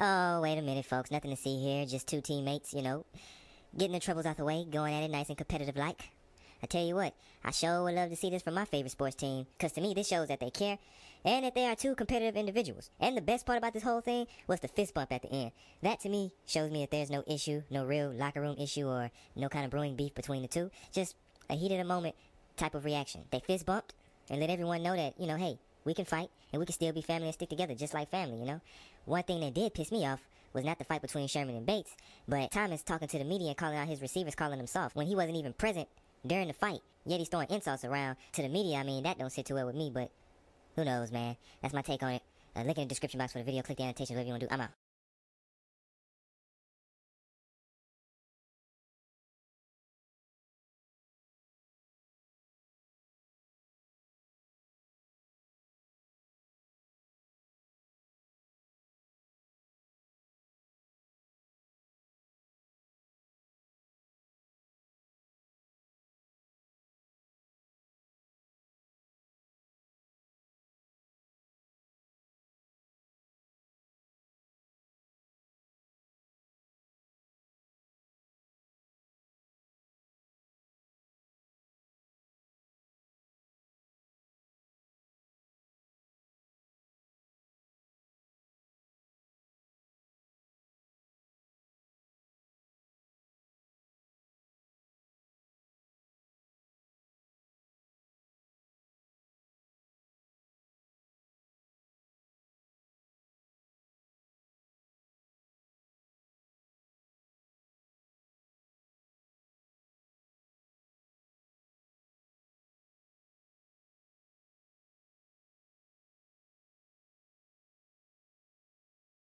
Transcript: Oh, wait a minute, folks. Nothing to see here. Just two teammates, you know, getting the troubles out the way, going at it nice and competitive-like. I tell you what, I sure would love to see this from my favorite sports team, because to me this shows that they care and that they are two competitive individuals. And the best part about this whole thing was the fist bump at the end. That to me shows me that there's no issue, no real locker room issue or no kind of brewing beef between the two. Just a heat of the moment type of reaction. They fist bumped and let everyone know that, you know, hey, we can fight and we can still be family and stick together just like family, you know. One thing that did piss me off was not the fight between Sherman and Bates, but Thomas talking to the media and calling out his receivers, calling them soft when he wasn't even present during the fight, yet he's throwing insults around to the media. I mean, that don't sit too well with me, but who knows, man. That's my take on it. Link in the description box for the video. Click the annotations, whatever you want to do. I'm out.